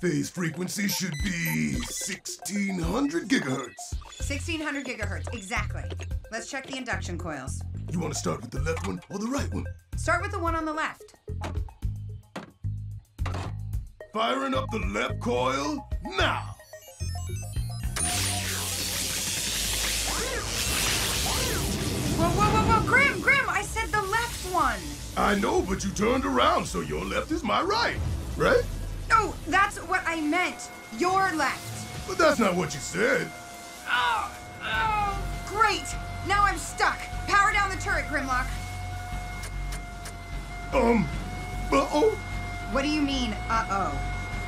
Phase frequency should be 1600 gigahertz. 1600 gigahertz, exactly. Let's check the induction coils. You want to start with the left one or the right one? Start with the one on the left. Firing up the left coil now. Whoa, whoa, whoa, whoa, Grim, I said the left one. I know, but you turned around, so your left is my right, right? No, that's what I meant, your left. But that's not what you said. Oh, great, now I'm stuck. Power down the turret, Grimlock. Uh-oh. What do you mean, uh-oh?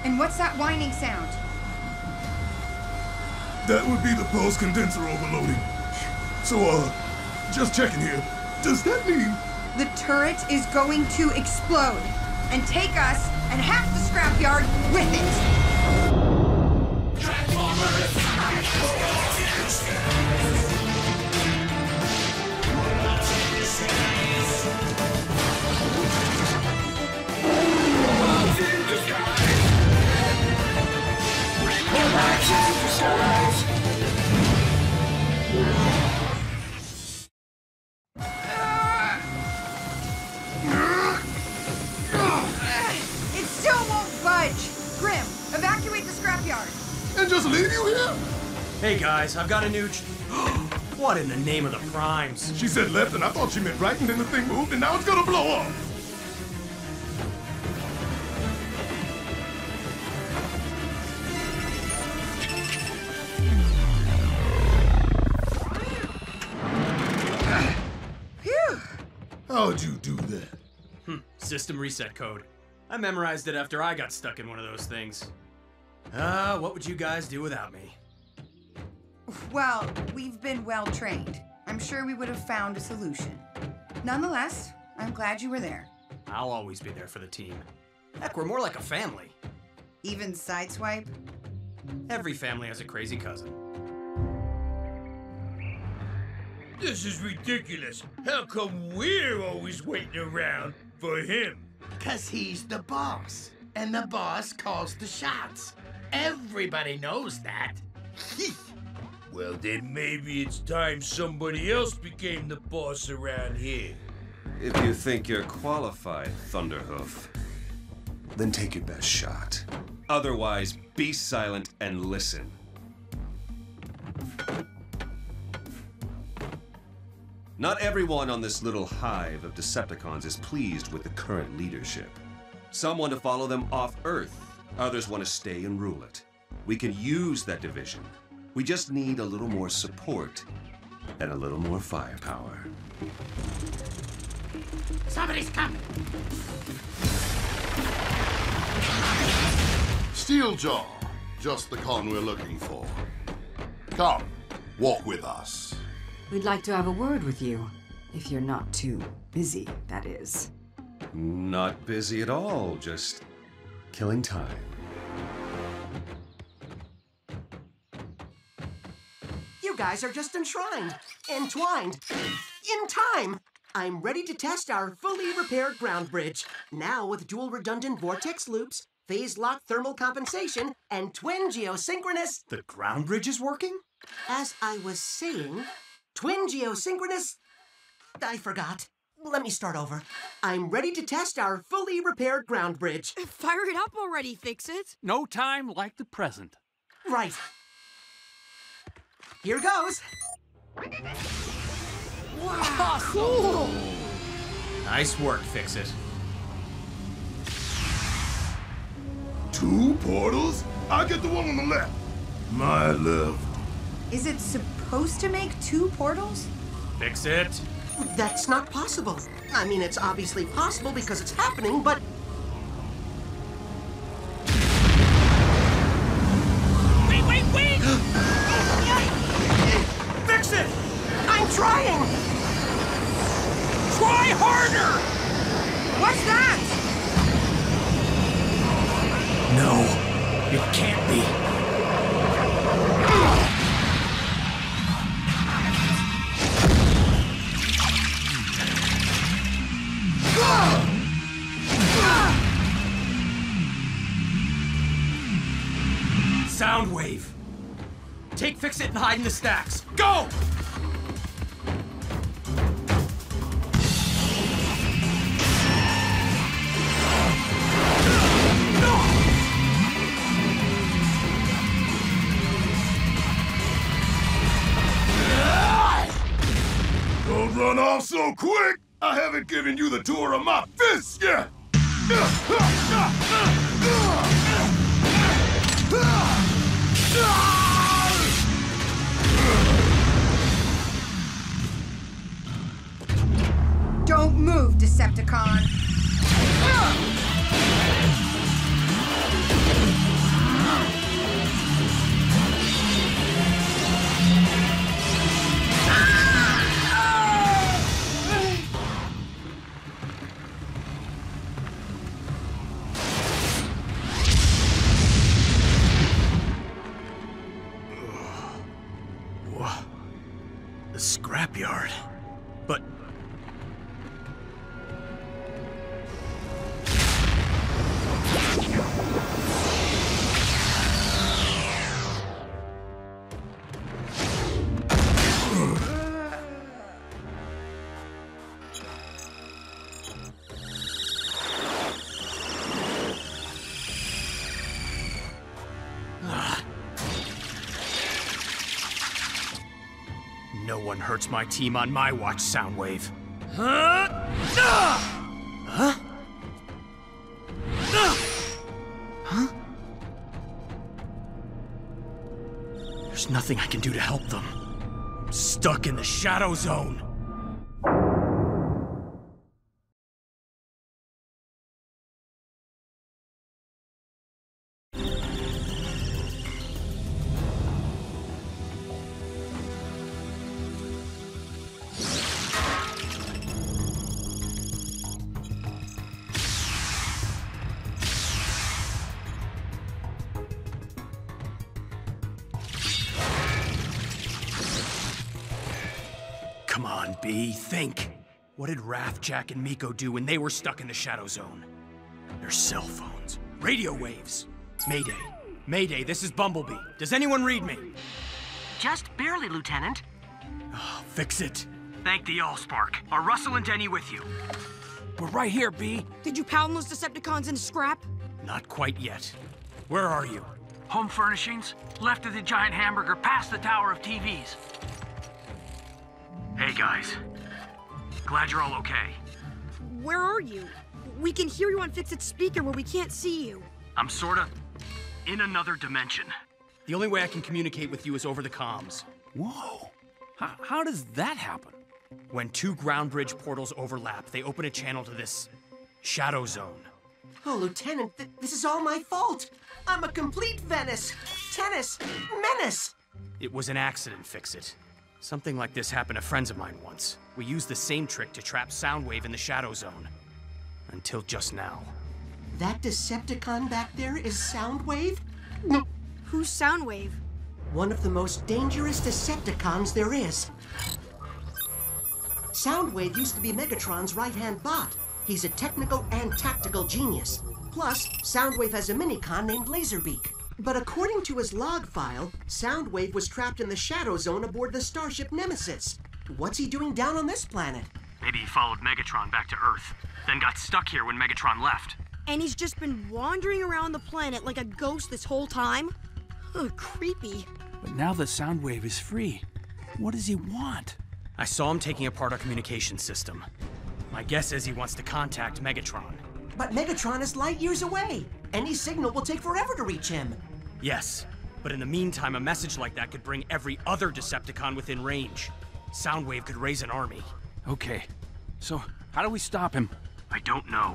And what's that whining sound? That would be the pulse condenser overloading. So, just checking here. Does that mean... the turret is going to explode and take us and half the scrapyard with it. And just leave you here? Hey guys, I've got a new What in the name of the primes? She said left and I thought she meant right and then the thing moved and now it's gonna blow up. Phew. How'd you do that? System reset code. I memorized it after I got stuck in one of those things. What would you guys do without me? Well, we've been well-trained. I'm sure we would have found a solution. Nonetheless, I'm glad you were there. I'll always be there for the team. Heck, we're more like a family. Even Sideswipe? Every family has a crazy cousin. This is ridiculous. How come we're always waiting around for him? 'Cause he's the boss, and the boss calls the shots. Everybody knows that. Well, then maybe it's time somebody else became the boss around here. If you think you're qualified, Thunderhoof, then take your best shot. Otherwise, be silent and listen. Not everyone on this little hive of Decepticons is pleased with the current leadership. Some want to follow them off Earth. Others want to stay and rule it. We can use that division. We just need a little more support and a little more firepower. Somebody's coming! Steeljaw, just the con we're looking for. Come, walk with us. We'd like to have a word with you, if you're not too busy, that is. Not busy at all, just killing time. You guys are just enshrined, entwined, in time! I'm ready to test our fully repaired ground bridge. Now with dual redundant vortex loops, phase-locked thermal compensation, and twin geosynchronous... The ground bridge is working? As I was saying, twin geosynchronous... I forgot. Let me start over. I'm ready to test our fully repaired ground bridge. Fire it up already, Fix-It. No time like the present. Right. Here goes. Wow, cool. Nice work, Fix-It. Two portals? I get the one on the left. My left. Is it supposed to make two portals? Fix-It. That's not possible. I mean, it's obviously possible because it's happening, but... Wait! Fix-It! I'm trying! Try harder! What's that? No, it can't be. Soundwave. Take Fix-It and hide in the stacks. Go! Don't run off so quick! I haven't given you the tour of my fist yet! Don't move, Decepticon! Scrapyard, but hurts my team on my watch, Soundwave. Huh? Huh? Huh? There's nothing I can do to help them. I'm stuck in the Shadow Zone. Come on, B, think. What did Raph, Jack, and Miko do when they were stuck in the Shadow Zone? Their cell phones. Radio waves. Mayday. Mayday, this is Bumblebee. Does anyone read me? Just barely, Lieutenant. Oh, fix it. Thank the Allspark. Are Russell and Denny with you? We're right here, B. Did you pound those Decepticons in scrap? Not quite yet. Where are you? Home furnishings. Left of the giant hamburger, past the tower of TVs. Hey, guys. Glad you're all okay. Where are you? We can hear you on Fix-It's speaker, but we can't see you. I'm sorta in another dimension. The only way I can communicate with you is over the comms. Whoa. How does that happen? When two ground bridge portals overlap, they open a channel to this Shadow Zone. Oh, Lieutenant, this is all my fault. I'm a complete Venice, tennis, menace. It was an accident, Fix-It. Something like this happened to friends of mine once. We used the same trick to trap Soundwave in the Shadow Zone. Until just now. That Decepticon back there is Soundwave? No. Who's Soundwave? One of the most dangerous Decepticons there is. Soundwave used to be Megatron's right-hand bot. He's a technical and tactical genius. Plus, Soundwave has a minicon named Laserbeak. But according to his log file, Soundwave was trapped in the Shadow Zone aboard the Starship Nemesis. What's he doing down on this planet? Maybe he followed Megatron back to Earth, then got stuck here when Megatron left. And he's just been wandering around the planet like a ghost this whole time? Ugh, creepy. But now that Soundwave is free, what does he want? I saw him taking apart our communication system. My guess is he wants to contact Megatron. But Megatron is light years away. Any signal will take forever to reach him. Yes, but in the meantime, a message like that could bring every other Decepticon within range. Soundwave could raise an army. Okay, so how do we stop him? I don't know.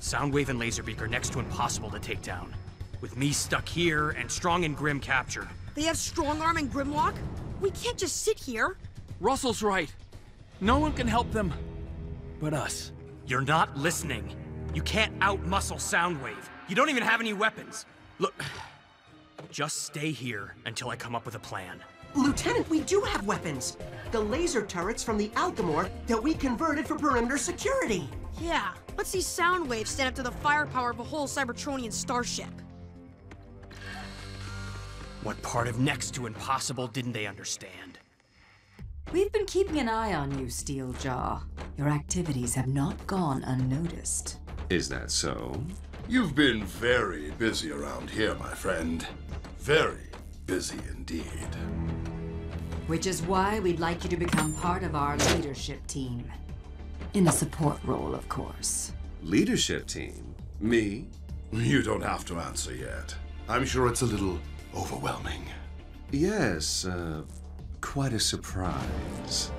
Soundwave and Laserbeak are next to impossible to take down. With me stuck here and Strong and Grim captured. They have Strongarm and Grimlock? We can't just sit here. Russell's right. No one can help them but us. You're not listening. You can't outmuscle Soundwave. You don't even have any weapons. Look, just stay here until I come up with a plan. Lieutenant, we do have weapons. The laser turrets from the Alchemor that we converted for perimeter security. Yeah, let's see Soundwave stand up to the firepower of a whole Cybertronian starship. What part of next to impossible didn't they understand? We've been keeping an eye on you, Steeljaw. Your activities have not gone unnoticed. Is that so? You've been very busy around here, my friend. Very busy indeed. Which is why we'd like you to become part of our leadership team. In a support role, of course. Leadership team? Me? You don't have to answer yet. I'm sure it's a little overwhelming. Yes, quite a surprise.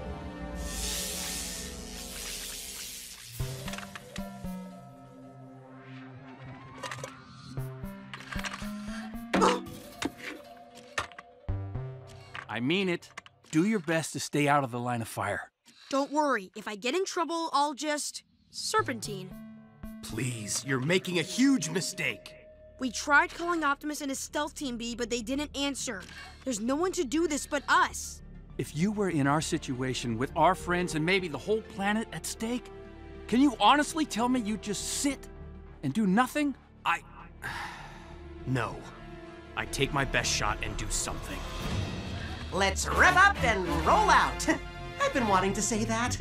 I mean it. Do your best to stay out of the line of fire. Don't worry. If I get in trouble, I'll just... serpentine. Please, you're making a huge mistake. We tried calling Optimus and his stealth team, B, but they didn't answer. There's no one to do this but us. If you were in our situation with our friends and maybe the whole planet at stake, can you honestly tell me you just sit and do nothing? No. I take my best shot and do something. Let's rev up and roll out. I've been wanting to say that.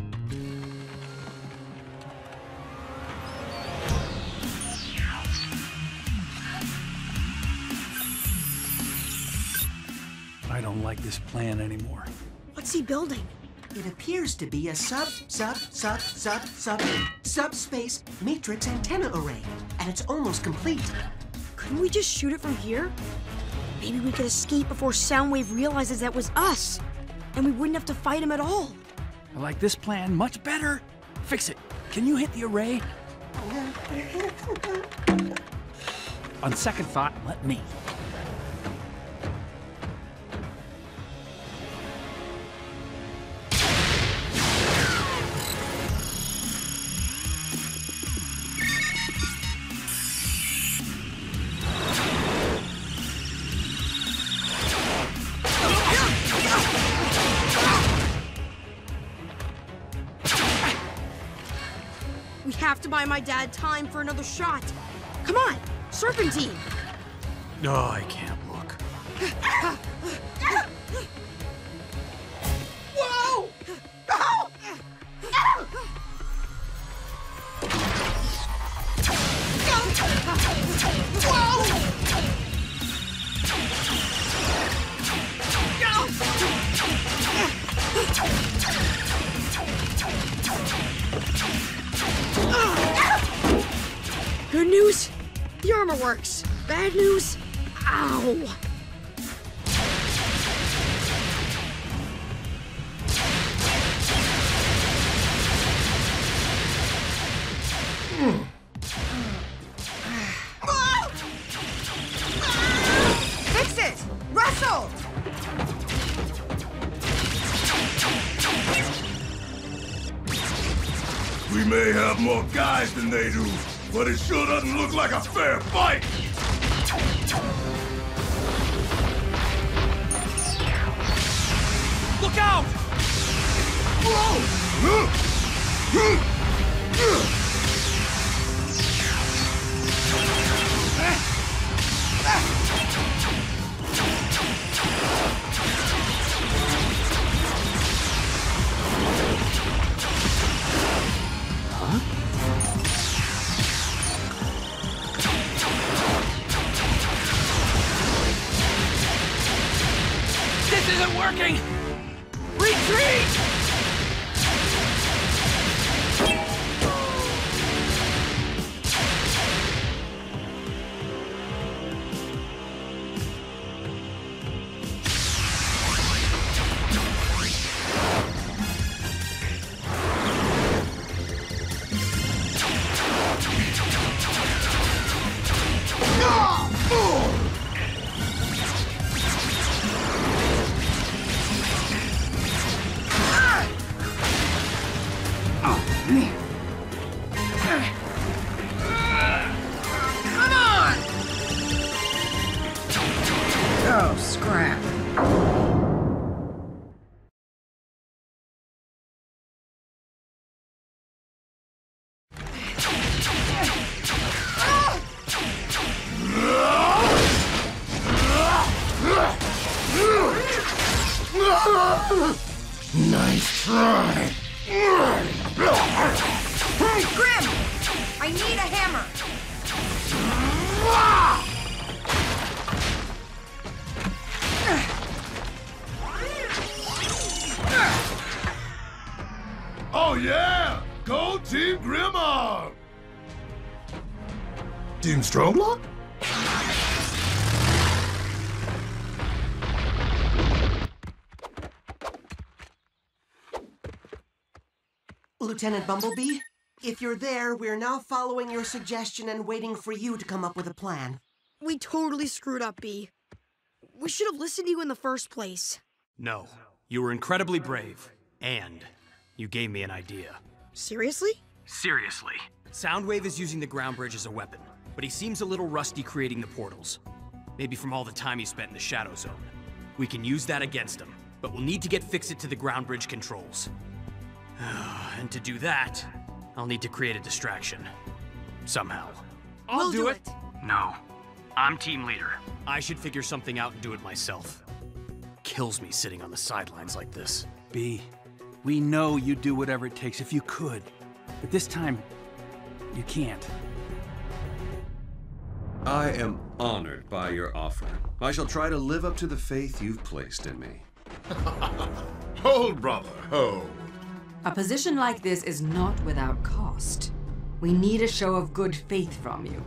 I don't like this plan anymore. What's he building? It appears to be a subspace matrix antenna array, and it's almost complete. Couldn't we just shoot it from here? Maybe we could escape before Soundwave realizes that was us, and we wouldn't have to fight him at all. I like this plan much better. Fix-It, can you hit the array? On second thought, let me. Buy my dad time for another shot. Come on, serpentine. No, oh, I can't look. Whoa! Oh! Whoa! Good news, the armor works. Bad news, ow! More guys than they do, but it sure doesn't look like a fair fight! Look out! Isn't working! Retreat! Grim! I need a hammer! Oh yeah! Go Team Grimlock! Team Stroblock? Lieutenant Bumblebee, if you're there, we're now following your suggestion and waiting for you to come up with a plan. We totally screwed up, Bee. We should have listened to you in the first place. No. You were incredibly brave. And you gave me an idea. Seriously? Seriously. Soundwave is using the ground bridge as a weapon, but he seems a little rusty creating the portals. Maybe from all the time he spent in the Shadow Zone. We can use that against him, but we'll need to get Fix-It to the ground bridge controls. And to do that, I'll need to create a distraction. Somehow. I'll do it! No. I'm team leader. I should figure something out and do it myself. Kills me sitting on the sidelines like this. B, we know you'd do whatever it takes if you could. But this time, you can't. I am honored by your offer. I shall try to live up to the faith you've placed in me. Hold, brother, hold. A position like this is not without cost. We need a show of good faith from you.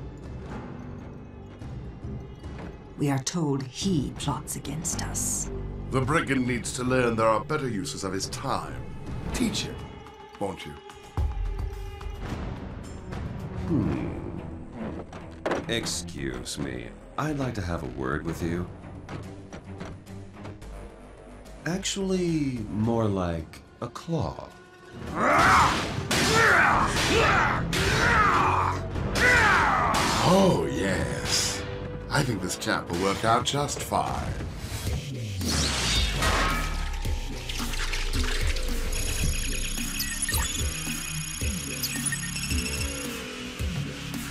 We are told he plots against us. The brigand needs to learn there are better uses of his time. Teach him, won't you? Excuse me. I'd like to have a word with you. Actually, more like a claw. Oh, yes. I think this chap will work out just fine.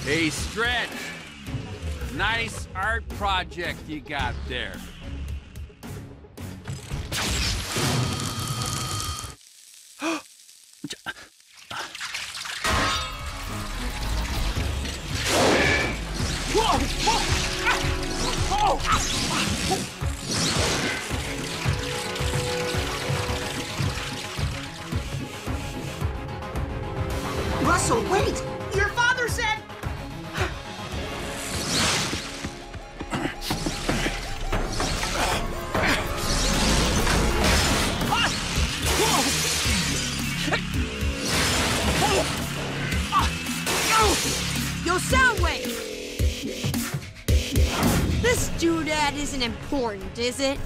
Hey, Stretch. Nice art project you got there. Russell, wait! Your father said... Yo, Soundwave! This doodad isn't important, is it?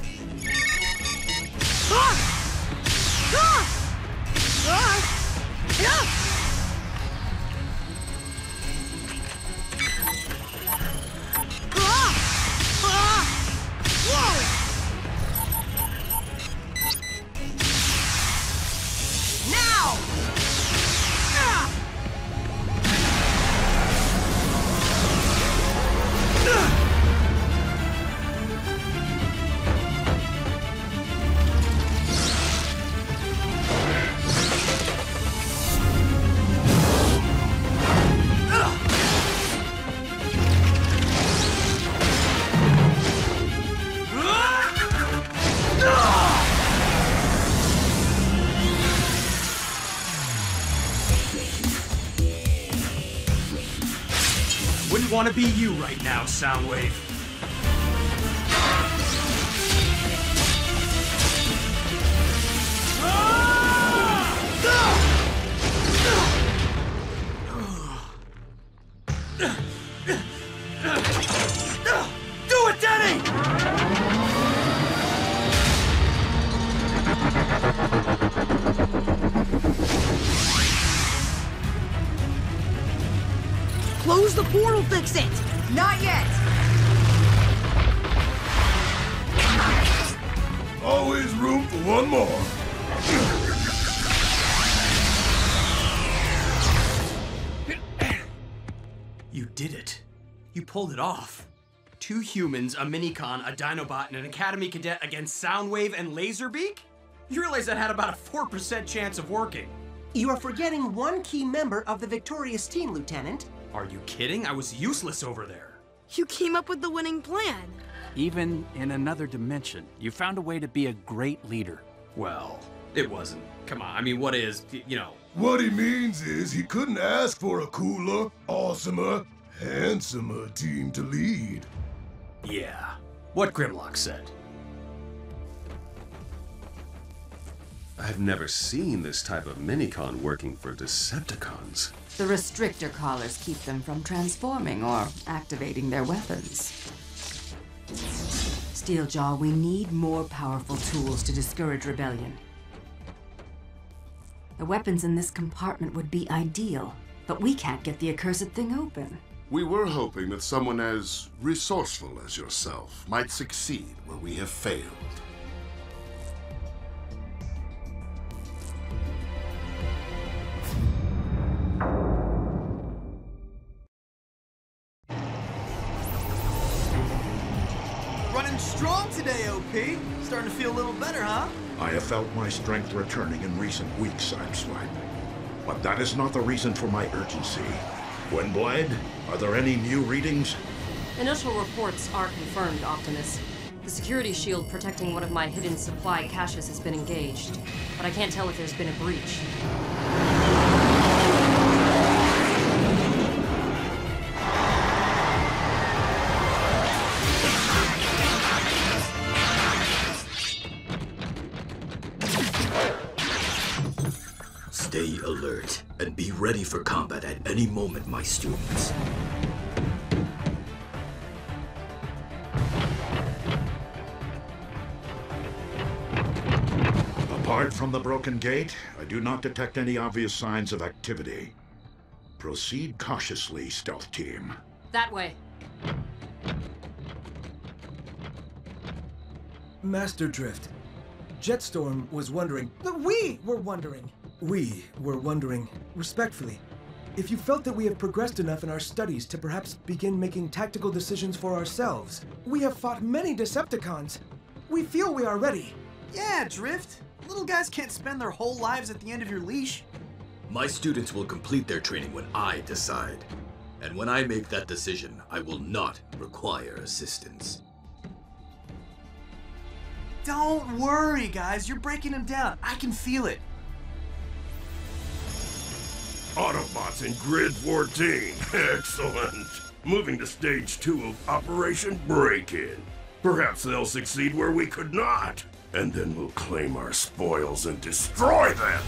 I want to be you right now, Soundwave. Do it, Denny! Close the portal, Fix-It! Not yet! Always room for one more. You did it. You pulled it off. Two humans, a minicon, a dinobot, and an academy cadet against Soundwave and Laserbeak? You realize that had about a 4% chance of working. You are forgetting one key member of the victorious team, Lieutenant. Are you kidding? I was useless over there. You came up with the winning plan. Even in another dimension, you found a way to be a great leader. Well, it wasn't. Come on, I mean, what is, you know. What he means is he couldn't ask for a cooler, awesomer, handsomer team to lead. Yeah, what Grimlock said. I've never seen this type of minicon working for Decepticons. The restrictor collars keep them from transforming or activating their weapons. Steeljaw, we need more powerful tools to discourage rebellion. The weapons in this compartment would be ideal, but we can't get the accursed thing open. We were hoping that someone as resourceful as yourself might succeed where we have failed. Starting to feel a little better, huh? I have felt my strength returning in recent weeks, Sideswipe. But that is not the reason for my urgency. Windblade, are there any new readings? Initial reports are confirmed, Optimus. The security shield protecting one of my hidden supply caches has been engaged, but I can't tell if there's been a breach. Stay alert, and be ready for combat at any moment, my students. Apart from the broken gate, I do not detect any obvious signs of activity. Proceed cautiously, stealth team. That way. Master Drift, Jetstorm was wondering... We were wondering! We were wondering, respectfully, if you felt that we have progressed enough in our studies to perhaps begin making tactical decisions for ourselves. We have fought many Decepticons. We feel we are ready. Yeah, Drift. Little guys can't spend their whole lives at the end of your leash. My students will complete their training when I decide. And when I make that decision, I will not require assistance. Don't worry, guys. You're breaking them down. I can feel it. Autobots in Grid 14. Excellent. Moving to Stage 2 of Operation Break-In. Perhaps they'll succeed where we could not. And then we'll claim our spoils and destroy them.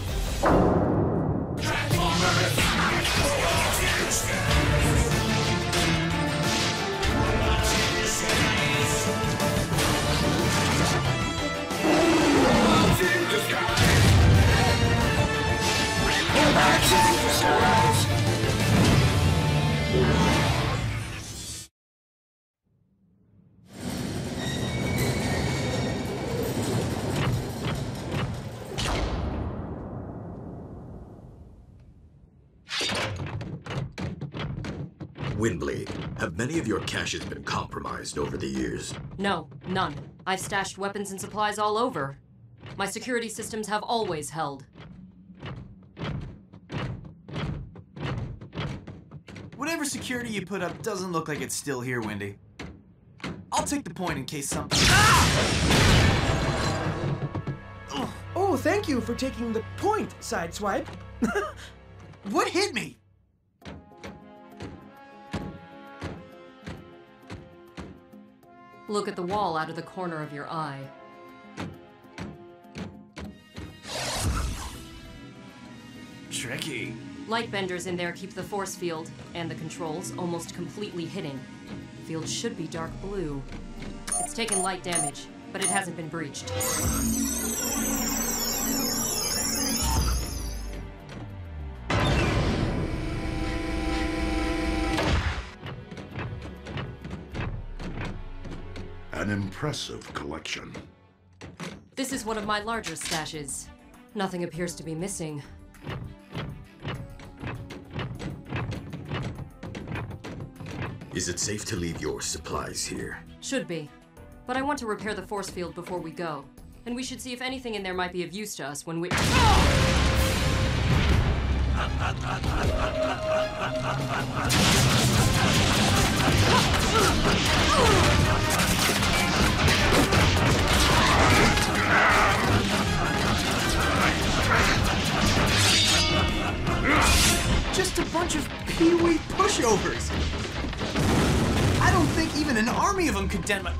Windblade, have many of your caches been compromised over the years? No, none. I've stashed weapons and supplies all over. My security systems have always held. Whatever security you put up doesn't look like it's still here, Windy. I'll take the point in case something... Ah! Oh, thank you for taking the point, Sideswipe. What hit me? Look at the wall out of the corner of your eye. Tricky. Lightbenders in there keep the force field, and the controls, almost completely hidden. The field should be dark blue. It's taken light damage, but it hasn't been breached. An impressive collection. This is one of my larger stashes. Nothing appears to be missing. Is it safe to leave your supplies here? Should be. But I want to repair the force field before we go. And we should see if anything in there might be of use to us when we... Just a bunch of pee-wee pushovers! I don't think even an army of them could dent my...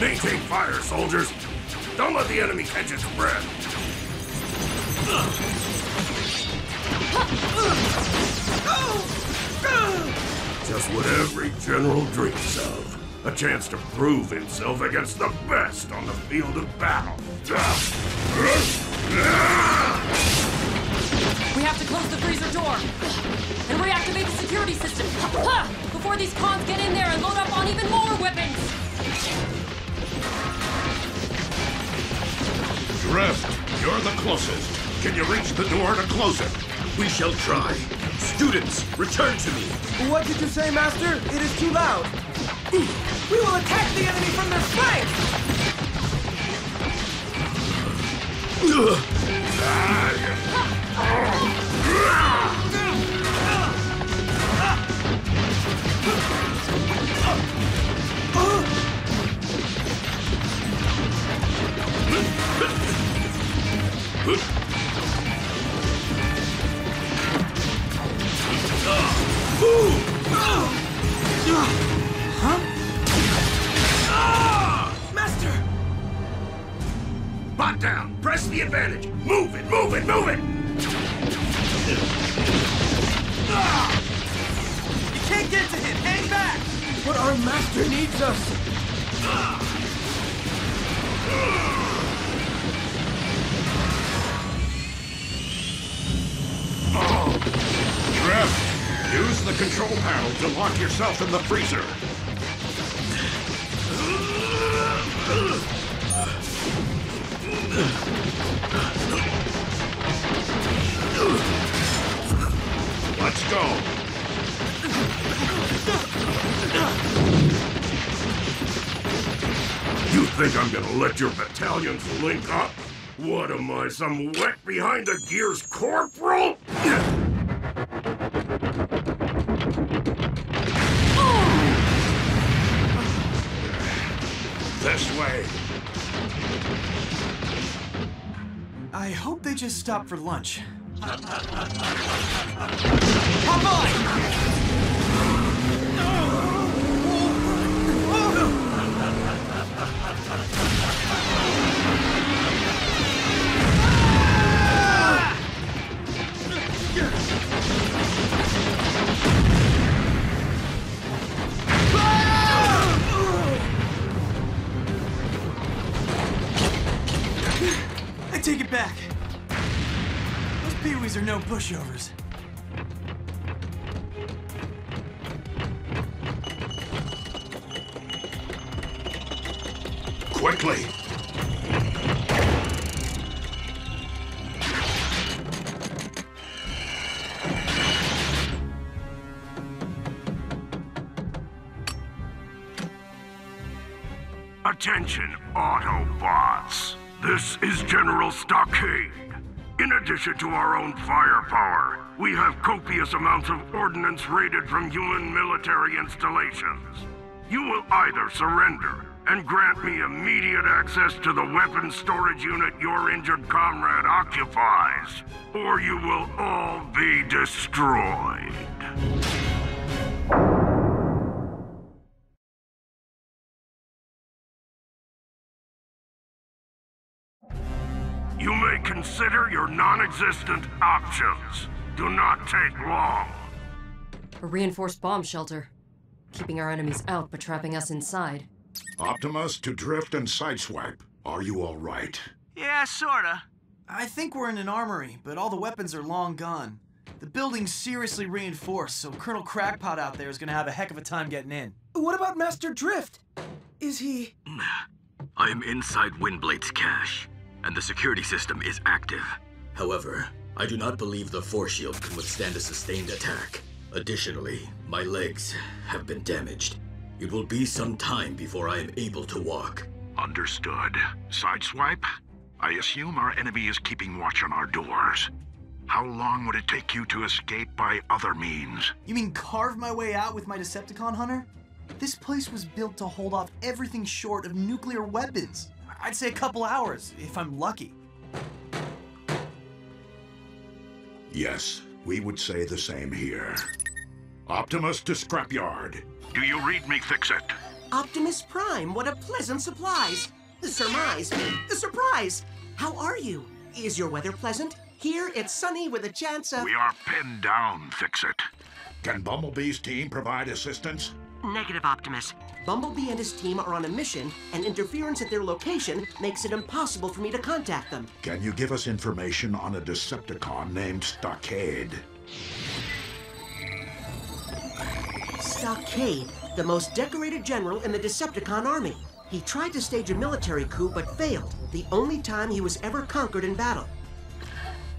Maintain fire, soldiers! Don't let the enemy catch its breath! Just what every general dreams of. A chance to prove himself against the best on the field of battle. We have to close the freezer door and reactivate the security system before these cons get in there and load up on even more weapons! Drift, you're the closest. Can you reach the door to close it? We shall try. Students, return to me. What did you say, Master? It is too loud. We will attack the enemy from their flank! Huh? Master! Bot down! Press the advantage! Move it! Move it! Move it! You can't get to him! Hang back! But our master needs us! Drift! Use the control panel to lock yourself in the freezer. Let's go. You think I'm gonna let your battalions link up? What am I, some wet behind the gears corporal? This way. I hope they just stopped for lunch. Hop on! I take it back. Those peewees are no pushovers. Quickly! Attention, Autobots! This is General Stockade. In addition to our own firepower, we have copious amounts of ordnance raided from human military installations. You will either surrender and grant me immediate access to the weapons storage unit your injured comrade occupies, or you will all be destroyed. You may consider your non-existent options. Do not take long. A reinforced bomb shelter. Keeping our enemies out, but trapping us inside. Optimus to Drift and Sideswipe. Are you all right? Yeah, sorta. I think we're in an armory, but all the weapons are long gone. The building's seriously reinforced, so Colonel Crackpot out there is gonna have a heck of a time getting in. What about Master Drift? Is he... I am inside Windblade's cache. And the security system is active. However, I do not believe the force shield can withstand a sustained attack. Additionally, my legs have been damaged. It will be some time before I am able to walk. Understood. Sideswipe, I assume our enemy is keeping watch on our doors. How long would it take you to escape by other means? You mean carve my way out with my Decepticon hunter? This place was built to hold off everything short of nuclear weapons. I'd say a couple hours, if I'm lucky. Yes, we would say the same here. Optimus to scrapyard. Do you read me, Fix-It? Optimus Prime, what a pleasant surprise! The surmise, the surprise! How are you? Is your weather pleasant? Here, it's sunny with a chance of... We are pinned down, Fix-It. Can Bumblebee's team provide assistance? Negative, Optimus. Bumblebee and his team are on a mission, and interference at their location makes it impossible for me to contact them. Can you give us information on a Decepticon named Stockade? Stockade, the most decorated general in the Decepticon army. He tried to stage a military coup but failed, the only time he was ever conquered in battle.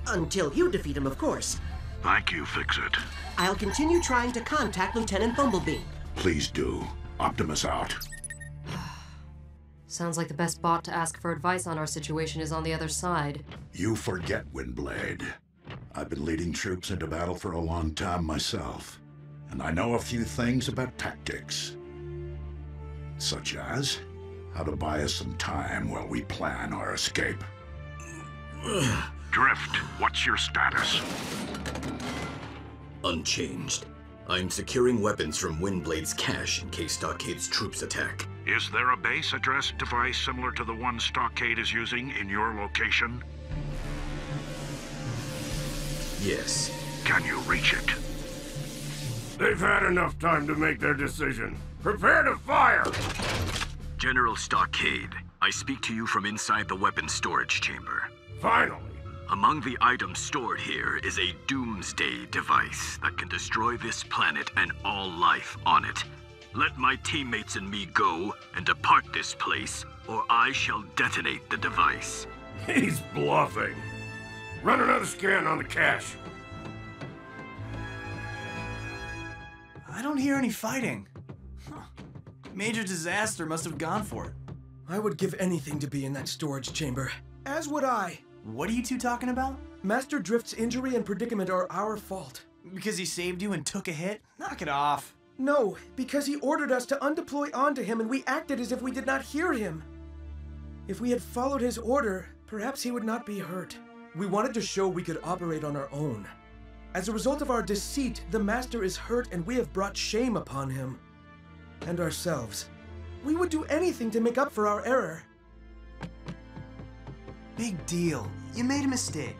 Until you defeat him, of course. Thank you, Fix-It. I'll continue trying to contact Lieutenant Bumblebee. Please do. Optimus out. Sounds like the best bot to ask for advice on our situation is on the other side. You forget, Windblade. I've been leading troops into battle for a long time myself, and I know a few things about tactics. Such as how to buy us some time while we plan our escape. Drift, what's your status? Unchanged. I'm securing weapons from Windblade's cache in case Stockade's troops attack. Is there a base address device similar to the one Stockade is using in your location? Yes. Can you reach it? They've had enough time to make their decision. Prepare to fire! General Stockade, I speak to you from inside the weapons storage chamber. Finally! Among the items stored here is a doomsday device that can destroy this planet and all life on it. Let my teammates and me go and depart this place, or I shall detonate the device. He's bluffing. Run another scan on the cache. I don't hear any fighting. Huh. Major disaster must have gone for it. I would give anything to be in that storage chamber. As would I. What are you two talking about? Master Drift's injury and predicament are our fault. Because he saved you and took a hit? Knock it off. No, because he ordered us to undeploy onto him and we acted as if we did not hear him. If we had followed his order, perhaps he would not be hurt. We wanted to show we could operate on our own. As a result of our deceit, the Master is hurt and we have brought shame upon him. And ourselves. We would do anything to make up for our error. Big deal. You made a mistake.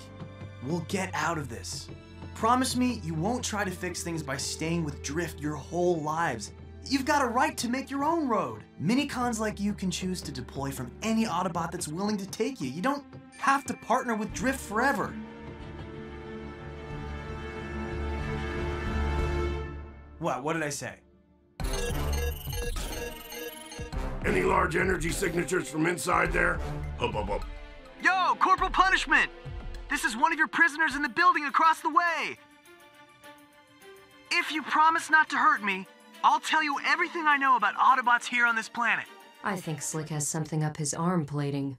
We'll get out of this. Promise me you won't try to fix things by staying with Drift your whole lives. You've got a right to make your own road. Minicons like you can choose to deploy from any Autobot that's willing to take you. You don't have to partner with Drift forever. What did I say? Any large energy signatures from inside there? Hup. Yo, Corporal Punishment! This is one of your prisoners in the building across the way! If you promise not to hurt me, I'll tell you everything I know about Autobots here on this planet. I think Slick has something up his arm plating.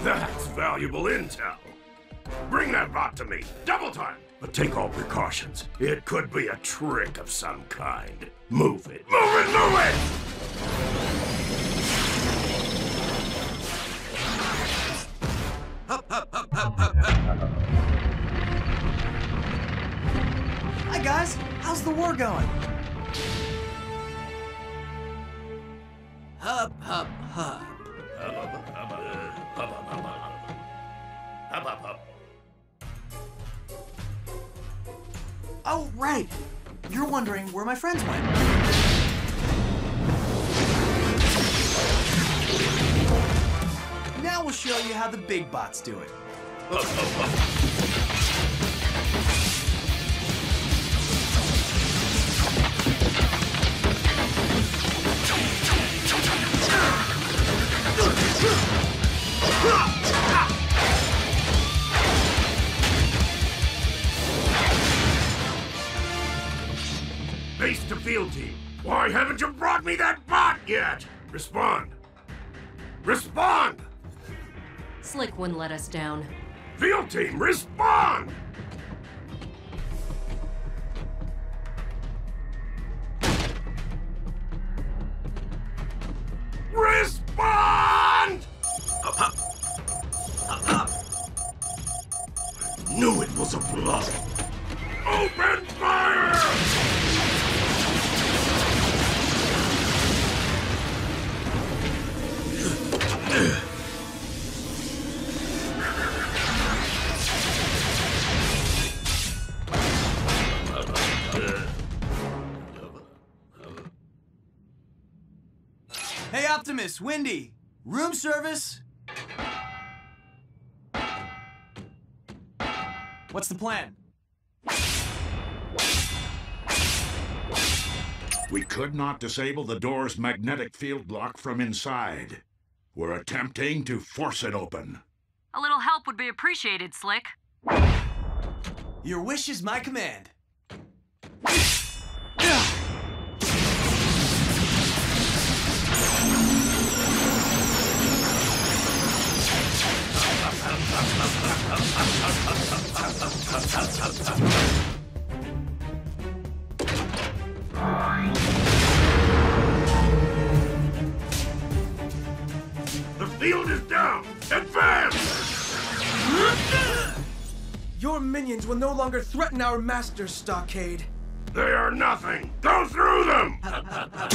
That's valuable intel. Bring that bot to me, double time! But take all precautions. It could be a trick of some kind. Move it. Move it, move it! Hi guys, how's the war going? Oh, right. You're wondering where my friends went. Now we'll show you how the big bots do it. Base to field team. Why haven't you brought me that bot yet? Respond! Respond! Slick one let us down. Field team, respond! Respond! Up, up. Up, up. I knew it was a bluff. Open fire! Hey, Optimus, Wendy, room service? What's the plan? We could not disable the door's magnetic field block from inside. We're attempting to force it open. A little help would be appreciated, Slick. Your wish is my command. The field is down! Advance! Your minions will no longer threaten our master's stockade. They are nothing! Go through them! Master!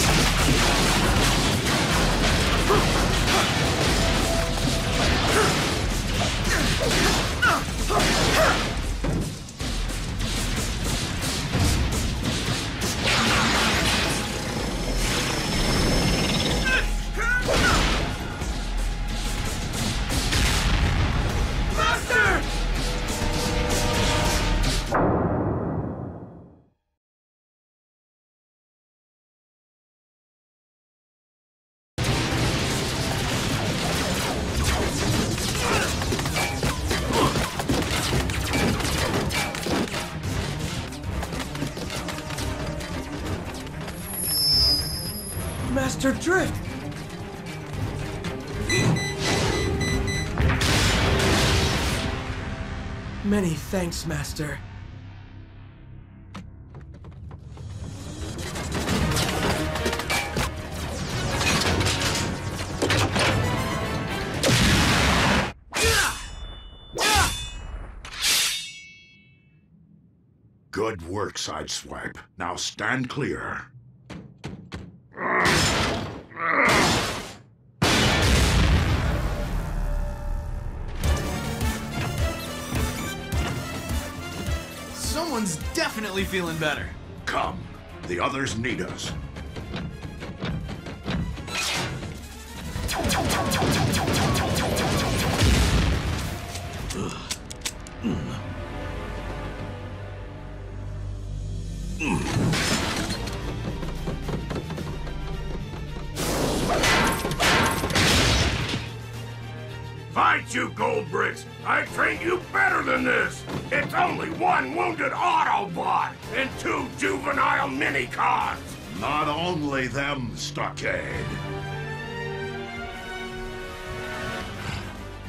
Master Drift! Many thanks, Master. Good work, Sideswipe. Now stand clear. Someone's definitely feeling better. Come, the others need us. Fight, you gold bricks! I trained you better than this! It's only one wounded Autobot and two juvenile minicons! Not only them, Stockade.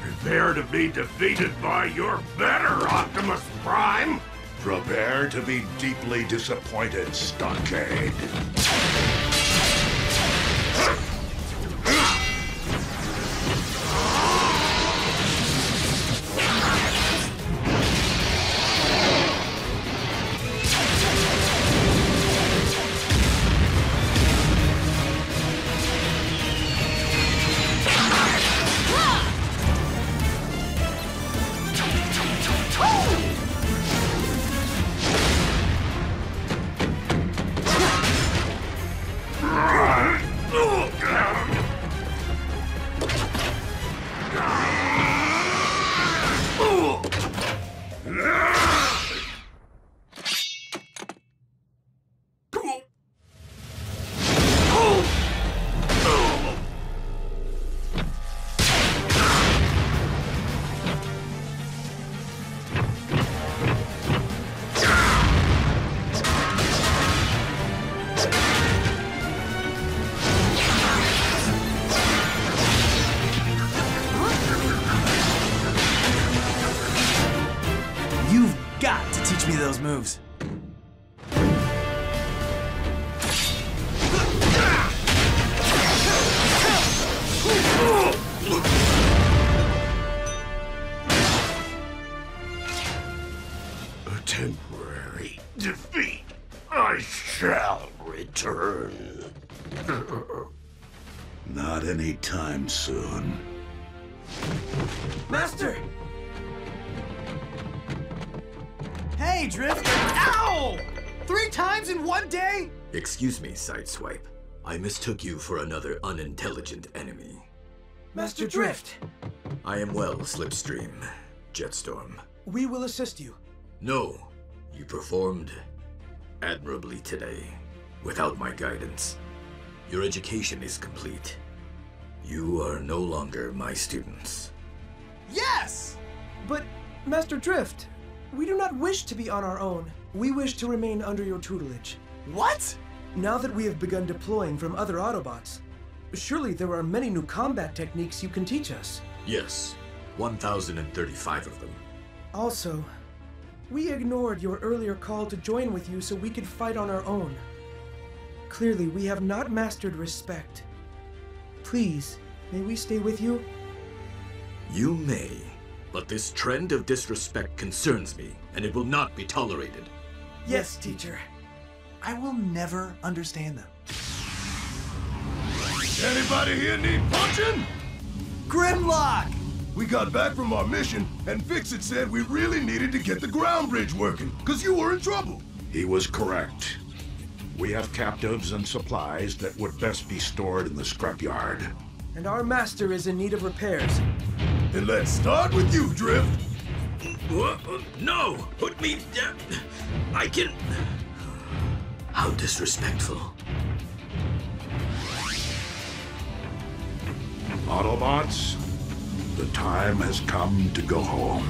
Prepare to be defeated by your better, Optimus Prime! Prepare to be deeply disappointed, Stockade. Oh, God. Teach me those moves. A temporary defeat. I shall return. Not anytime soon. Master! Hey, Drift! Ow! 3 times in 1 day? Excuse me, Sideswipe. I mistook you for another unintelligent enemy. Master Drift! I am well, Slipstream. Jetstorm. We will assist you. No. You performed admirably today, without my guidance. Your education is complete. You are no longer my students. Yes! But, Master Drift, we do not wish to be on our own. We wish to remain under your tutelage. What? Now that we have begun deploying from other Autobots, surely there are many new combat techniques you can teach us. Yes, 1,035 of them. Also, we ignored your earlier call to join with you so we could fight on our own. Clearly, we have not mastered respect. Please, may we stay with you? You may, but this trend of disrespect concerns me, and it will not be tolerated. Yes, teacher. I will never understand them. Anybody here need punching? Grimlock! We got back from our mission, and Fix-It said we really needed to get the ground bridge working, because you were in trouble. He was correct. We have captives and supplies that would best be stored in the scrapyard. And our master is in need of repairs. Then let's start with you, Drift. No! Put me down! I can... How disrespectful. Autobots? The time has come to go home.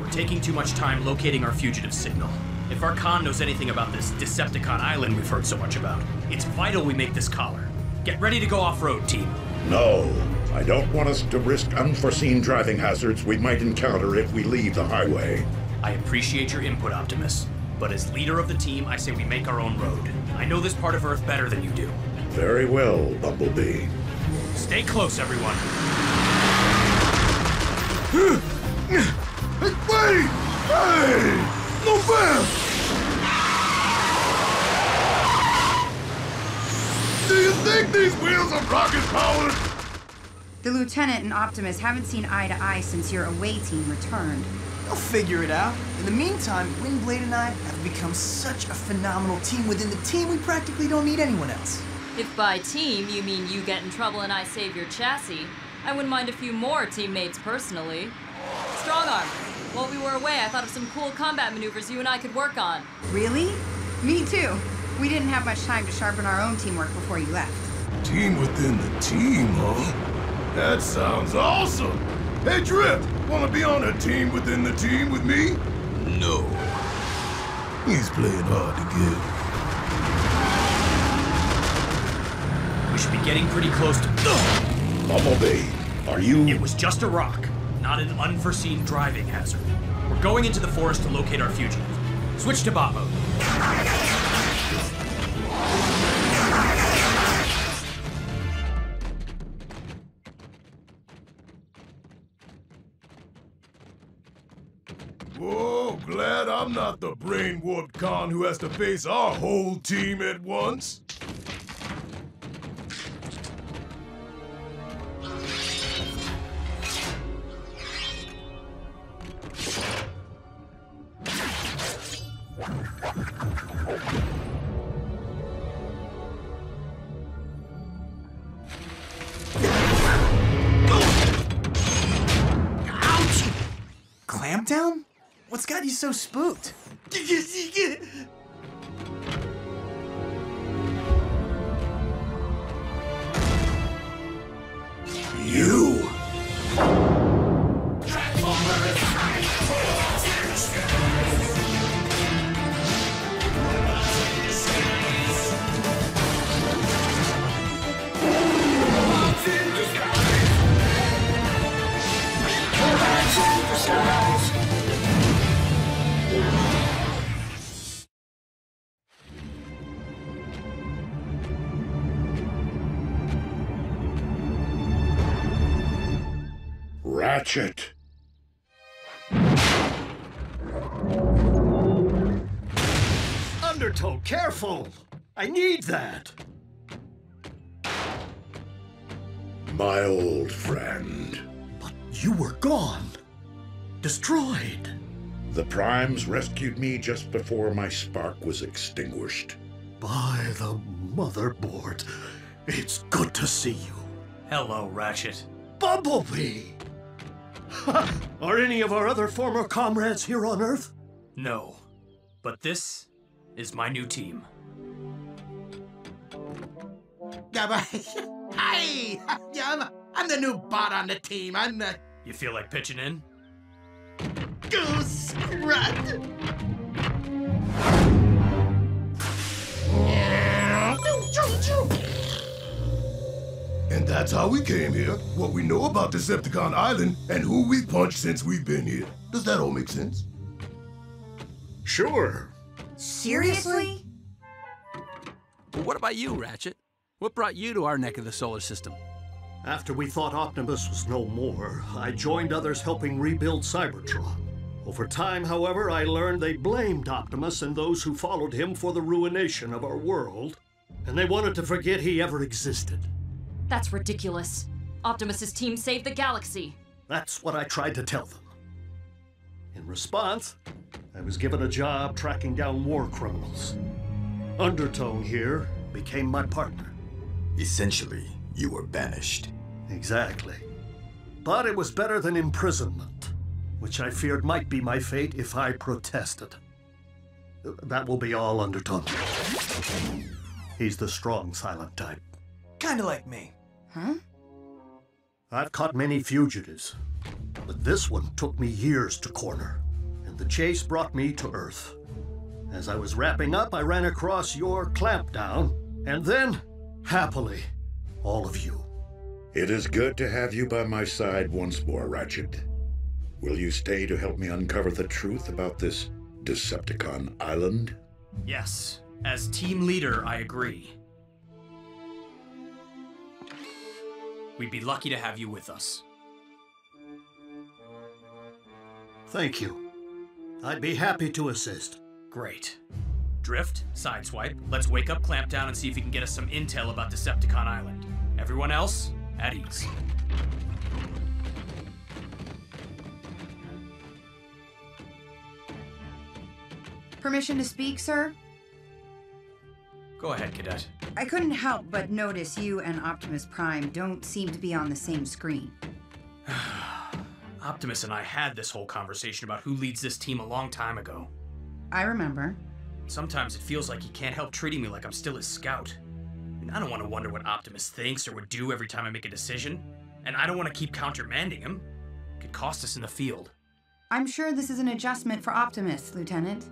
We're taking too much time locating our fugitive signal. If our con knows anything about this Decepticon Island we've heard so much about, it's vital we make this collar. Get ready to go off-road, team. No, I don't want us to risk unforeseen driving hazards we might encounter if we leave the highway. I appreciate your input, Optimus, but as leader of the team, I say we make our own road. I know this part of Earth better than you do. Very well, Bumblebee. Stay close, everyone. Hey, wait! Hey! No fair! Do you think these wheels are rocket powered? The Lieutenant and Optimus haven't seen eye to eye since your away team returned. They'll figure it out. In the meantime, Windblade and I have become such a phenomenal team within the team, we practically don't need anyone else. If by team you mean you get in trouble and I save your chassis, I wouldn't mind a few more teammates personally. Strongarm, while we were away, I thought of some cool combat maneuvers you and I could work on. Really? Me too. We didn't have much time to sharpen our own teamwork before you left. Team within the team, huh? That sounds awesome! Hey, Drift! Wanna be on a team within the team with me? No. He's playing hard to get. We should be getting pretty close to... Bumblebee, are you... It was just a rock, not an unforeseen driving hazard. We're going into the forest to locate our fugitive. Switch to bot mode. Whoa, glad I'm not the brain-warped con who has to face our whole team at once. Clampdown? What's got you so spooked? You! Ratchet! Undertow, careful! I need that! My old friend. But you were gone. Destroyed. The Primes rescued me just before my spark was extinguished. By the motherboard. It's good to see you. Hello, Ratchet. Bumblebee! Ha! Are any of our other former comrades here on Earth? No. But this is my new team. Hi! I'm the new bot on the team. You feel like pitching in? Goose Run! And that's how we came here, what we know about Decepticon Island, and who we punched since we've been here. Does that all make sense? Sure. Seriously? Well, what about you, Ratchet? What brought you to our neck of the solar system? After we thought Optimus was no more, I joined others helping rebuild Cybertron. Over time, however, I learned they blamed Optimus and those who followed him for the ruination of our world, and they wanted to forget he ever existed. That's ridiculous. Optimus's team saved the galaxy. That's what I tried to tell them. In response, I was given a job tracking down war criminals. Undertow here became my partner. Essentially, you were banished. Exactly. But it was better than imprisonment, which I feared might be my fate if I protested. That will be all Undertow. He's the strong, silent type. Kinda like me. Huh? I've caught many fugitives, but this one took me years to corner, and the chase brought me to Earth. As I was wrapping up, I ran across your Clampdown, and then... happily, all of you. It is good to have you by my side once more, Ratchet. Will you stay to help me uncover the truth about this Decepticon Island? Yes. As team leader, I agree. We'd be lucky to have you with us. Thank you. I'd be happy to assist. Great. Drift, Sideswipe, let's wake up Clampdown and see if he can get us some intel about Decepticon Island. Everyone else, at ease. Permission to speak, sir? Go ahead, Cadet. I couldn't help but notice you and Optimus Prime don't seem to be on the same screen. Optimus and I had this whole conversation about who leads this team a long time ago. I remember. Sometimes it feels like he can't help treating me like I'm still his scout. And I don't want to wonder what Optimus thinks or would do every time I make a decision. And I don't want to keep countermanding him. It could cost us in the field. I'm sure this is an adjustment for Optimus, Lieutenant.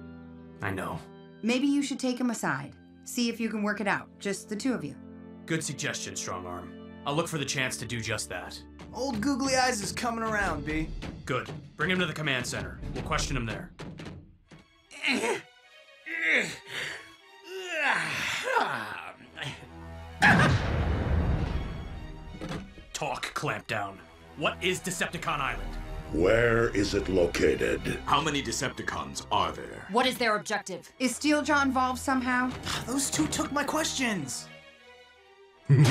I know. Maybe you should take him aside. See if you can work it out, just the two of you. Good suggestion, Strongarm. I'll look for the chance to do just that. Old Googly Eyes is coming around, B. Good. Bring him to the command center. We'll question him there. Talk, Clampdown. What is Decepticon Island? Where is it located? How many Decepticons are there? What is their objective? Is Steeljaw involved somehow? Those two took my questions! You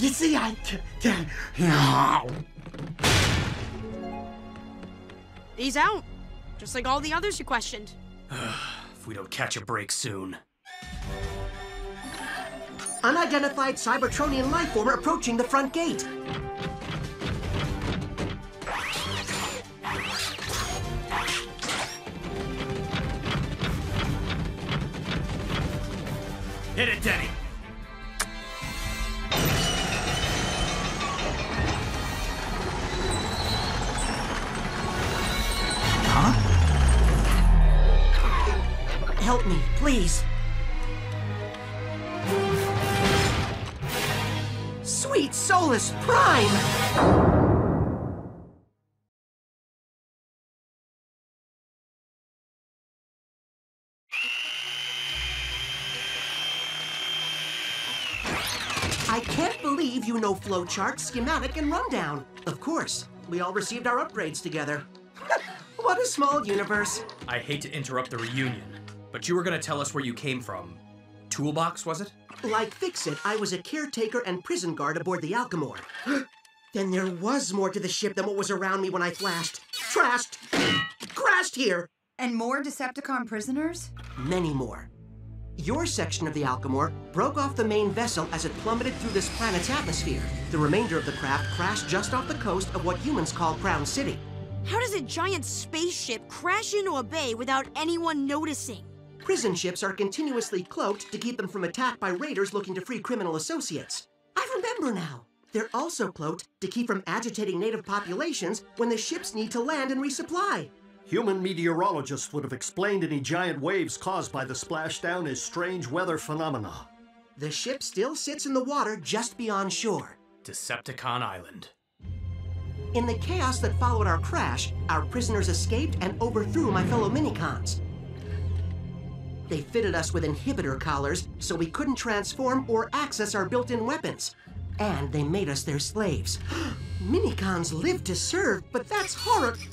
see, He's out, just like all the others you questioned. If we don't catch a break soon. Unidentified Cybertronian lifeform approaching the front gate. Hit it, Denny. Help me, please. Sweet Solus Prime! I you know flowchart, schematic, and rundown. Of course, we all received our upgrades together. What a small universe. I hate to interrupt the reunion, but you were gonna tell us where you came from. Toolbox, was it? Like Fix-It, I was a caretaker and prison guard aboard the Alchemor. Then there was more to the ship than what was around me when I flashed. Trashed! Crashed here! And more Decepticon prisoners? Many more. Your section of the Alchemor broke off the main vessel as it plummeted through this planet's atmosphere. The remainder of the craft crashed just off the coast of what humans call Crown City. How does a giant spaceship crash into a bay without anyone noticing? Prison ships are continuously cloaked to keep them from attack by raiders looking to free criminal associates. I remember now. They're also cloaked to keep from agitating native populations when the ships need to land and resupply. Human meteorologists would have explained any giant waves caused by the splashdown as strange weather phenomena. The ship still sits in the water just beyond shore. Decepticon Island. In the chaos that followed our crash, our prisoners escaped and overthrew my fellow minicons. They fitted us with inhibitor collars so we couldn't transform or access our built-in weapons. And they made us their slaves. Minicons live to serve, but that's horrible!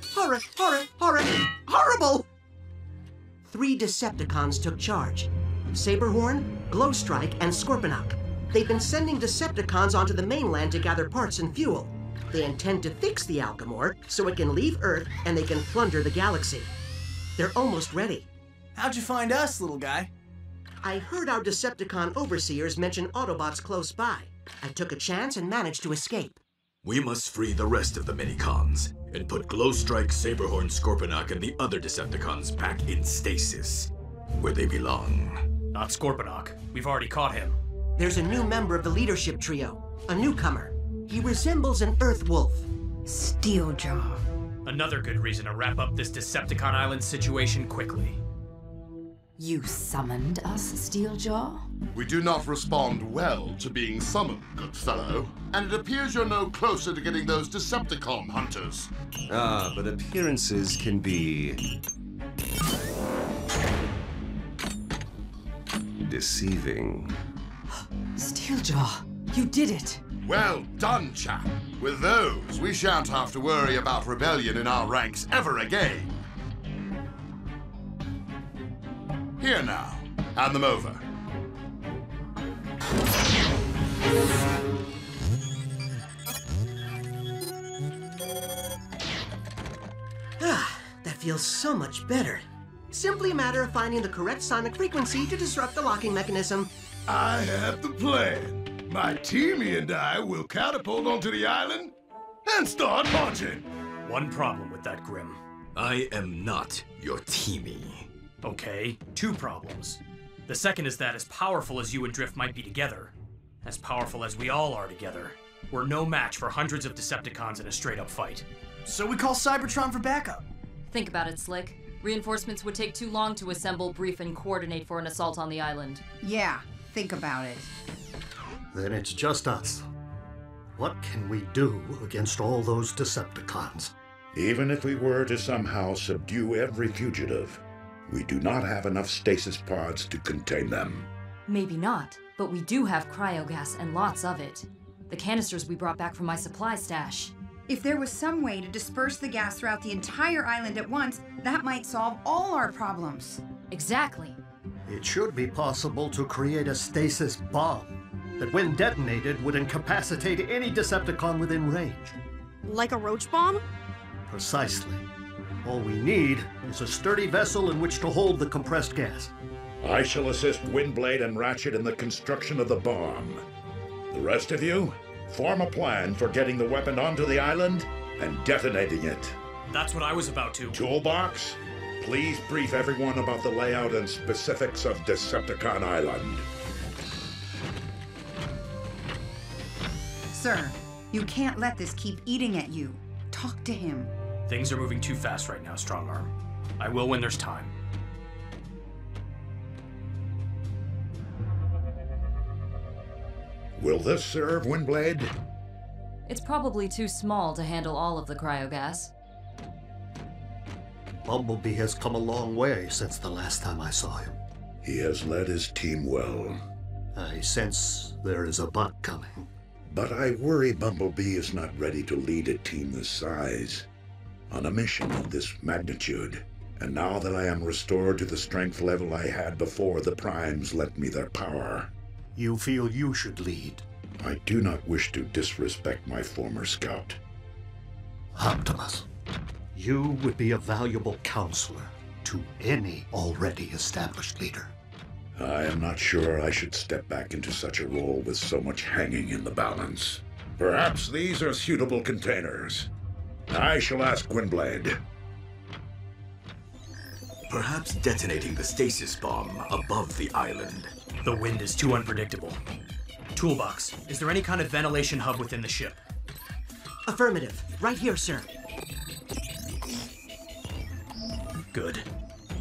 3 Decepticons took charge. Saberhorn, Glowstrike, and Scorponok. They've been sending Decepticons onto the mainland to gather parts and fuel. They intend to fix the Alchemor so it can leave Earth and they can plunder the galaxy. They're almost ready. How'd you find us, little guy? I heard our Decepticon overseers mention Autobots close by. I took a chance and managed to escape. We must free the rest of the Minicons, and put Glowstrike, Saberhorn, Scorponok, and the other Decepticons back in stasis, where they belong. Not Scorponok. We've already caught him. There's a new member of the leadership trio, a newcomer. He resembles an Earth wolf. Steeljaw. Another good reason to wrap up this Decepticon Island situation quickly. You summoned us, Steeljaw? We do not respond well to being summoned, good fellow. And it appears you're no closer to getting those Decepticon hunters. Ah, but appearances can be... deceiving. Steeljaw, you did it! Well done, chap. With those, we shan't have to worry about rebellion in our ranks ever again. Here now, hand them over. Ah, that feels so much better. Simply a matter of finding the correct sonic frequency to disrupt the locking mechanism. I have the plan. My teamie and I will catapult onto the island and start marching. One problem with that, Grim. I am not your teamie. Okay, 2 problems. The second is that as powerful as you and Drift might be together, as powerful as we all are together, we're no match for hundreds of Decepticons in a straight-up fight. So we call Cybertron for backup. Think about it, Slick. Reinforcements would take too long to assemble, brief, and coordinate for an assault on the island. Yeah, think about it. Then it's just us. What can we do against all those Decepticons? Even if we were to somehow subdue every fugitive, we do not have enough stasis pods to contain them. Maybe not, but we do have cryogas and lots of it. The canisters we brought back from my supply stash. If there was some way to disperse the gas throughout the entire island at once, that might solve all our problems. Exactly. It should be possible to create a stasis bomb that, when detonated, would incapacitate any Decepticon within range. Like a roach bomb? Precisely. All we need is a sturdy vessel in which to hold the compressed gas. I shall assist Windblade and Ratchet in the construction of the bomb. The rest of you, form a plan for getting the weapon onto the island and detonating it. That's what I was about to. Toolbox, please brief everyone about the layout and specifics of Decepticon Island. Sir, you can't let this keep eating at you. Talk to him. Things are moving too fast right now, Strongarm. I will when there's time. Will this serve, Windblade? It's probably too small to handle all of the cryogas. Bumblebee has come a long way since the last time I saw him. He has led his team well. I sense there is a bot coming. But I worry Bumblebee is not ready to lead a team this size on a mission of this magnitude. And now that I am restored to the strength level I had before the Primes lent me their power. You feel you should lead? I do not wish to disrespect my former scout. Optimus, you would be a valuable counselor to any already established leader. I am not sure I should step back into such a role with so much hanging in the balance. Perhaps these are suitable containers. I shall ask Windblade. Perhaps detonating the stasis bomb above the island. The wind is too unpredictable. Toolbox, is there any kind of ventilation hub within the ship? Affirmative. Right here, sir. Good.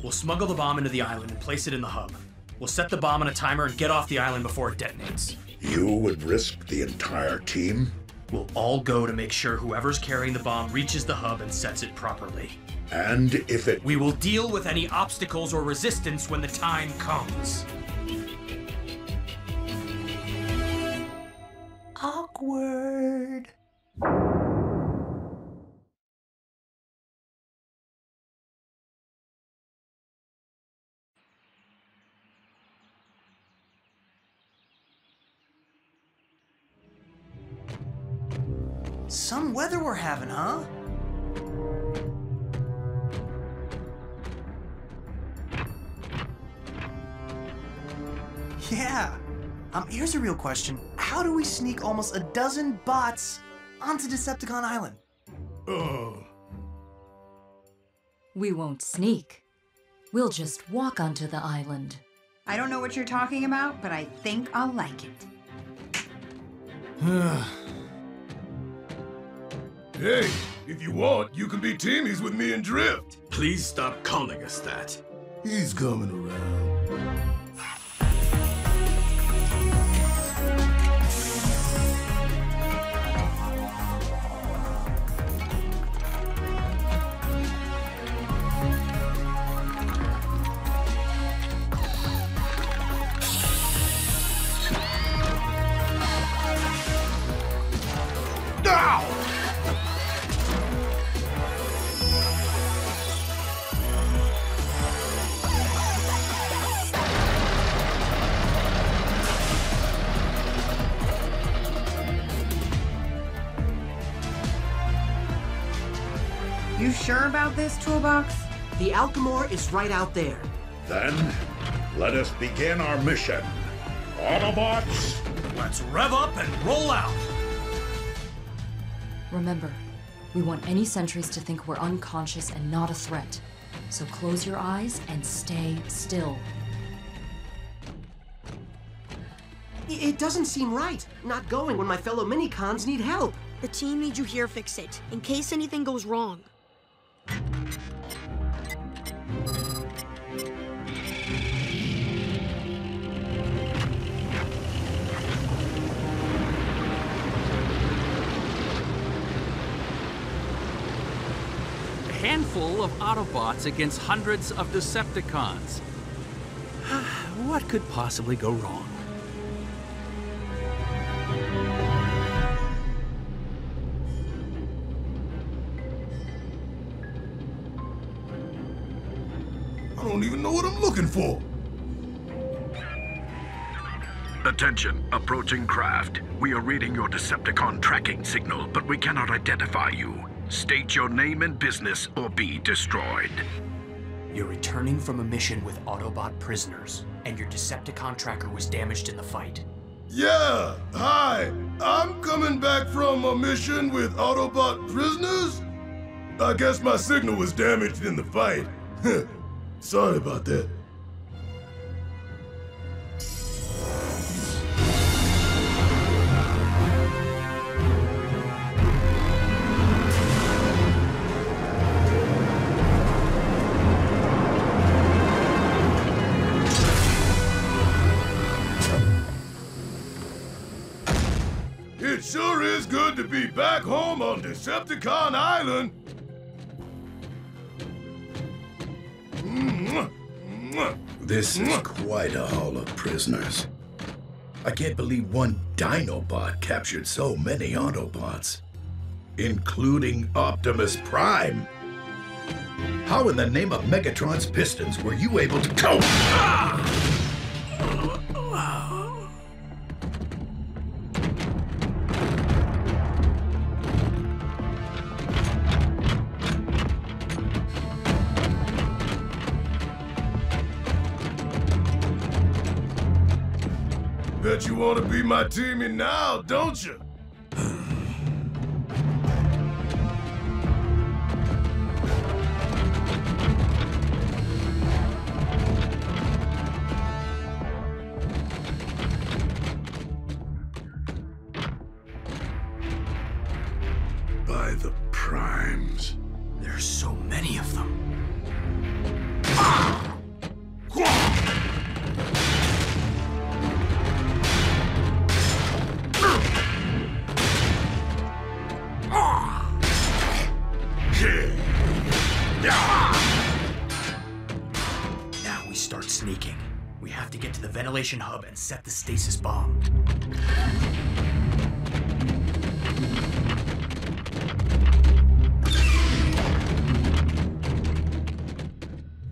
We'll smuggle the bomb into the island and place it in the hub. We'll set the bomb on a timer and get off the island before it detonates. You would risk the entire team? We'll all go to make sure whoever's carrying the bomb reaches the hub and sets it properly. And if it... We will deal with any obstacles or resistance when the time comes. Awkward. Some weather we're having, huh? Yeah. Here's a real question. How do we sneak almost a dozen bots onto Decepticon Island? Oh. We won't sneak. We'll just walk onto the island. I don't know what you're talking about, but I think I'll like it. Hey, if you want, you can be teamies with me and Drift. Please stop calling us that. He's coming around. Sure about this, Toolbox? The Alchemor is right out there. Then, let us begin our mission. Autobots, let's rev up and roll out. Remember, we want any sentries to think we're unconscious and not a threat. So close your eyes and stay still. It doesn't seem right, not going when my fellow minicons need help. The team needs you here, Fix-It, in case anything goes wrong. A handful of Autobots against hundreds of Decepticons. What could possibly go wrong? I don't even know what I'm looking for. Attention, approaching craft. We are reading your Decepticon tracking signal, but we cannot identify you. State your name and business, or be destroyed. You're returning from a mission with Autobot prisoners, and your Decepticon tracker was damaged in the fight. Yeah! Hi! I'm coming back from a mission with Autobot prisoners? I guess my signal was damaged in the fight. Sorry about that. It sure is good to be back home on Decepticon Island! This is quite a haul of prisoners. I can't believe one Dinobot captured so many Autobots, including Optimus Prime. How in the name of Megatron's pistons were you able to go? Bet you want to be my teammate now, don't you? By the primes. There's so many of them. Ah! Now we start sneaking. We have to get to the ventilation hub and set the stasis bomb.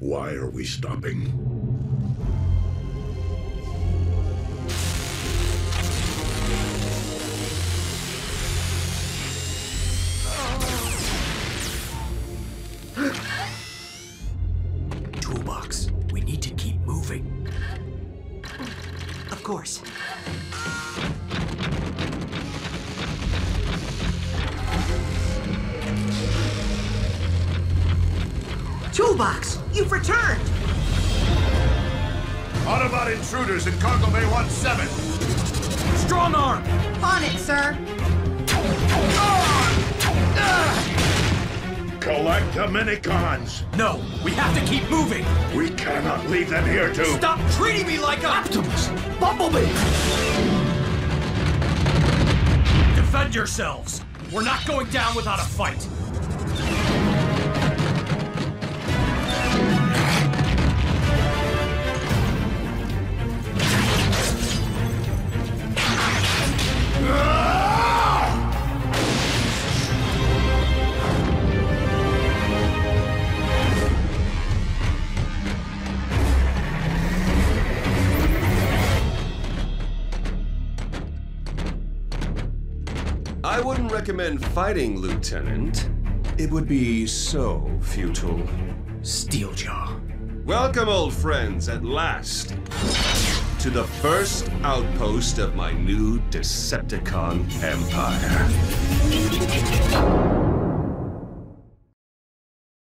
Why are we stopping? Toolbox, you've returned! Autobot intruders in Cargo Bay 17. Strongarm! On it, sir. Collect the Minicons. No, we have to keep moving. We cannot leave them here to... Stop treating me like a... Optimus! Bumblebee! Defend yourselves. We're not going down without a fight. I wouldn't recommend fighting, Lieutenant. It would be so futile. Steeljaw. Welcome, old friends, at last, to the first outpost of my new Decepticon empire.